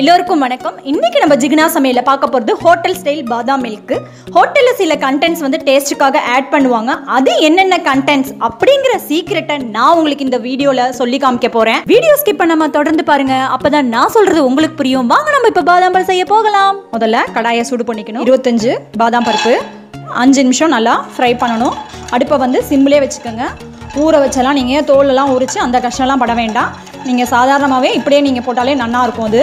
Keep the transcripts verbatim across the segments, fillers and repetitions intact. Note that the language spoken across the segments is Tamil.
எல்லோருக்கும் வணக்கம். இன்னைக்கு நம்ம ஜிகினா சமையல பார்க்க போகிறது ஹோட்டல் ஸ்டைல் பாதாம் மில்க். ஹோட்டலில் சில கண்டென்ட்ஸ் வந்து டேஸ்ட்டுக்காக ஆட் பண்ணுவாங்க. அது என்னென்ன கண்டென்ட்ஸ் அப்படிங்கிற சீக்ரெட்டை நான் உங்களுக்கு இந்த வீடியோவில் சொல்லி காமிக்க போகிறேன். வீடியோ ஸ்கிப் பண்ணாம தொடர்ந்து பாருங்க, அப்பதான் நான் சொல்றது உங்களுக்கு புரியும். வாங்க நம்ம இப்போ பாதாம் பல் செய்ய போகலாம். முதல்ல கடாயை சூடு பண்ணிக்கணும். இருபத்தஞ்சு பாதாம் பருப்பு அஞ்சு நிமிஷம் நல்லா ஃப்ரை பண்ணணும். அடுப்பை வந்து சிம்லே வச்சுக்கோங்க. ஊற வச்செல்லாம் நீங்கள் தோலெல்லாம் உரித்து அந்த கஷ்டம்லாம் பட வேண்டாம். நீங்கள் சாதாரணமாகவே இப்படியே நீங்கள் போட்டாலே நல்லாயிருக்கும். அது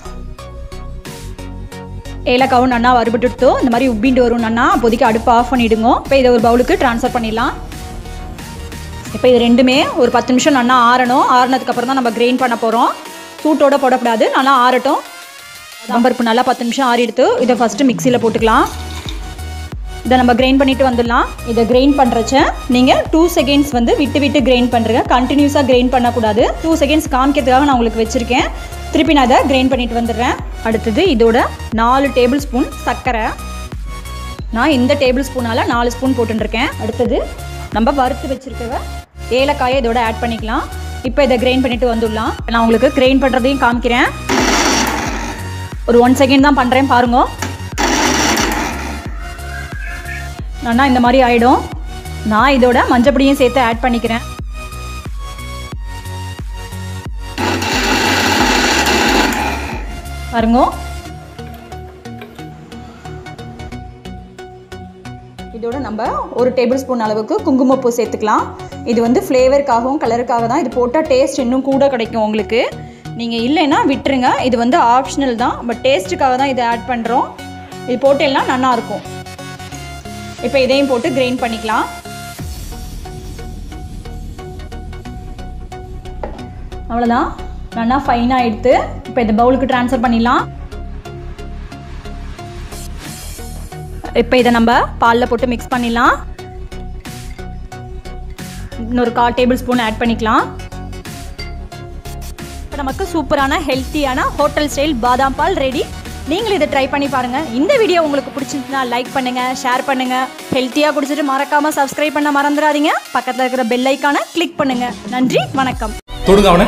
ஏலக்காவும் நல்லா வறுபட்டுட்டு இந்த மாதிரி உப்பிண்டு வரும் நல்லா. அப்போதைக்கு அடுப்பு ஆஃப் பண்ணிவிடுங்க. இப்போ இதை ஒரு பவுலுக்கு ட்ரான்ஸ்ஃபர் பண்ணிடலாம். இப்போ இது ரெண்டுமே ஒரு பத்து நிமிஷம் நல்லா ஆறணும். ஆறினதுக்கப்புறம் தான் நம்ம கிரைண்ட் பண்ண போகிறோம். சூட்டோடு போடக்கூடாது, நல்லா ஆறட்டும். நம்பருப்பு நல்லா பத்து நிமிஷம் ஆறி எடுத்து இதை ஃபஸ்ட்டு மிக்சியில் போட்டுக்கலாம். இதை நம்ம கிரைண்ட் பண்ணிட்டு வந்துடலாம். இதை கிரைண்ட் பண்ணுறச்ச நீங்கள் டூ செகண்ட்ஸ் வந்து விட்டு விட்டு கிரைண்ட் பண்ணுறேங்க. கண்டினியூஸாக கிரைண்ட் பண்ணக்கூடாது. டூ செகண்ட்ஸ் காமிக்கிறதுக்காக நான் உங்களுக்கு வச்சுருக்கேன். திருப்பி நான் இதை கிரைண்ட் பண்ணிட்டு வந்துடுறேன். அடுத்தது இதோட நாலு டேபிள் ஸ்பூன் சர்க்கரை, நான் இந்த டேபிள் ஸ்பூனால் நாலு ஸ்பூன் போட்டுருக்கேன். அடுத்தது நம்ம வறுத்து வச்சுருக்க ஏலக்காயை இதோட ஆட் பண்ணிக்கலாம். இப்போ இதை கிரைண்ட் பண்ணிவிட்டு வந்துடலாம். நான் உங்களுக்கு கிரைண்ட் பண்ணுறதையும் காமிக்கிறேன். ஒரு ஒன் செகண்ட் தான் பண்ணுறேன் பாருங்க. நான் இந்த மாதிரி ஆகிடும். நான் இதோட மஞ்சப்பொடியும் சேர்த்து ஆட் பண்ணிக்கிறேன். பாருங்க, இதோட நம்ம ஒரு டேபிள் ஸ்பூன் அளவுக்கு குங்குமப்பூ சேர்த்துக்கலாம். இது வந்து ஃப்ளேவருக்காகவும் கலருக்காக தான். இது போட்டால் டேஸ்ட் இன்னும் கூட கிடைக்கும் உங்களுக்கு. நீங்கள் இல்லைன்னா விட்டுருங்க, இது வந்து ஆப்ஷனல் தான். பட் டேஸ்ட்டுக்காக தான் இதை ஆட் பண்ணுறோம். இது போட்டேன்னா நல்லாயிருக்கும். இப்போ இதையும் போட்டு கிரைண்ட் பண்ணிக்கலாம். அவ்வளோதான், நல்லா ஃபைனாக எடுத்து இப்போ இதை பவுலுக்கு ட்ரான்ஸ்ஃபர் பண்ணிடலாம். இப்போ இதை நம்ம பாலில் போட்டு மிக்ஸ் பண்ணிடலாம். இன்னொரு கால் டேபிள் ஸ்பூன் ஆட் பண்ணிக்கலாம். இப்போ நமக்கு சூப்பரான ஹெல்த்தியான ஹோட்டல் ஸ்டைல் பாதாம் பால் ரெடி. நீங்களும் இதை ட்ரை பண்ணி பாருங்கள். இந்த வீடியோ உங்களுக்கு பிடிச்சிருந்துச்சுன்னா லைக் பண்ணுங்கள், ஷேர் பண்ணுங்கள். ஹெல்த்தியாக குடிச்சிட்டு மறக்காமல் சப்ஸ்கிரைப் பண்ண மறந்துடாதீங்க. பக்கத்தில் இருக்கிற பெல் ஐக்கானை கிளிக் பண்ணுங்கள். நன்றி, வணக்கம். தொடுங்க அவனை,